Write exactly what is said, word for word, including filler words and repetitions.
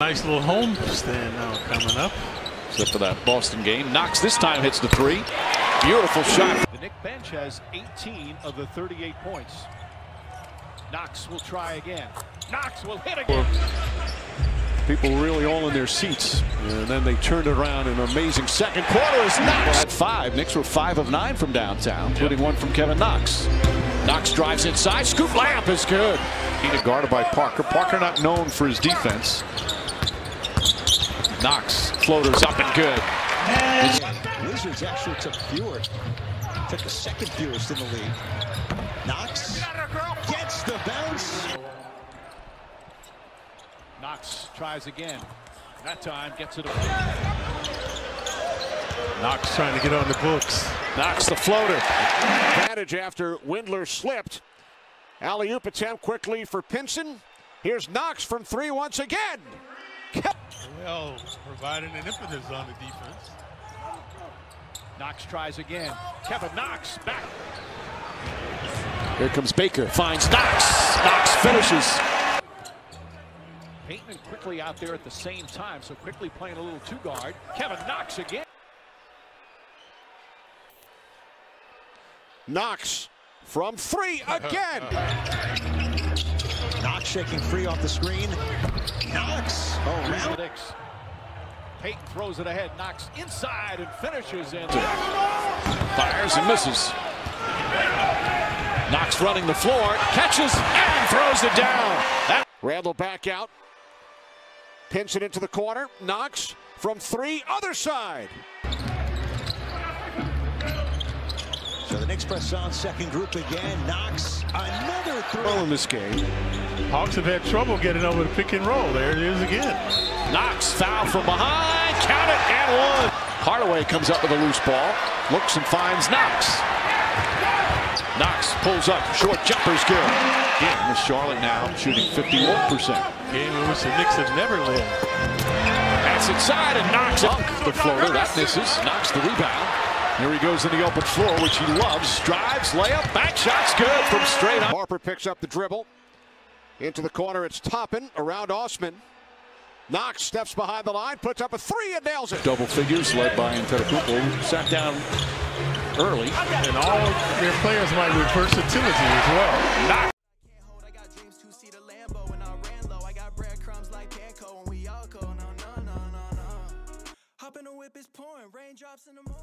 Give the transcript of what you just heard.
Nice little home stand now coming up. Except for that Boston game. Knox this time hits the three. Beautiful shot. The Knicks bench has eighteen of the thirty-eight points. Knox will try again. Knox will hit again. People really all in their seats. And then they turned around in an amazing second quarter. Is Knox at five. Knicks were five of nine from downtown, including one from Kevin Knox. Knox drives inside. Scoop layup is good. He's guarded by Parker. Parker not known for his defense. Knox floaters up and good. And Wizards actually took fewer. Took the second fewest in the league. Knox gets the bounce. Knox tries again. That time gets it away. Knox trying to get on the books. Knox the floater. Advantage after Windler slipped. Alley-oop attempt quickly for Pinson. Here's Knox from three once again. Well, providing an impetus on the defense. Knox tries again. Kevin Knox back. Here comes Baker, finds Knox. Knox finishes. Payton quickly out there at the same time, so quickly playing a little two guard. Kevin Knox again. Knox from three again. Knox shaking free off the screen. Knox around. Payton throws it ahead. Knox inside and finishes in. Fires and misses. Knox running the floor, catches and throws it down. That Randle back out. Pinson into the corner. Knox from three, other side. So the Knicks press on second group again. Knox another throw in this game. Hawks have had trouble getting over the pick and roll. There it is again. Knox foul from behind. Count it and one. Hardaway comes up with a loose ball. Looks and finds Knox. Knox pulls up, short jumper's good. Again, with Charlotte now shooting fifty-one percent. Game in which the Knicks have never lived. That's inside and Knox up the floater, that misses. Knox the rebound. Here he goes in the open floor, which he loves. Drives, layup, back shot's good from straight up. Harper picks up the dribble. Into the corner, it's Toppin, around Osman. Knox steps behind the line, puts up a three and nails it. Double figures led by Antetokounmpo, sat down early, and all their players might with versatility as well. Knox. I got dreams to see the Lambo and I ran low. I got breadcrumbs like panko and we all go no no no no no. Hop in a whip is pouring raindrops in the morning.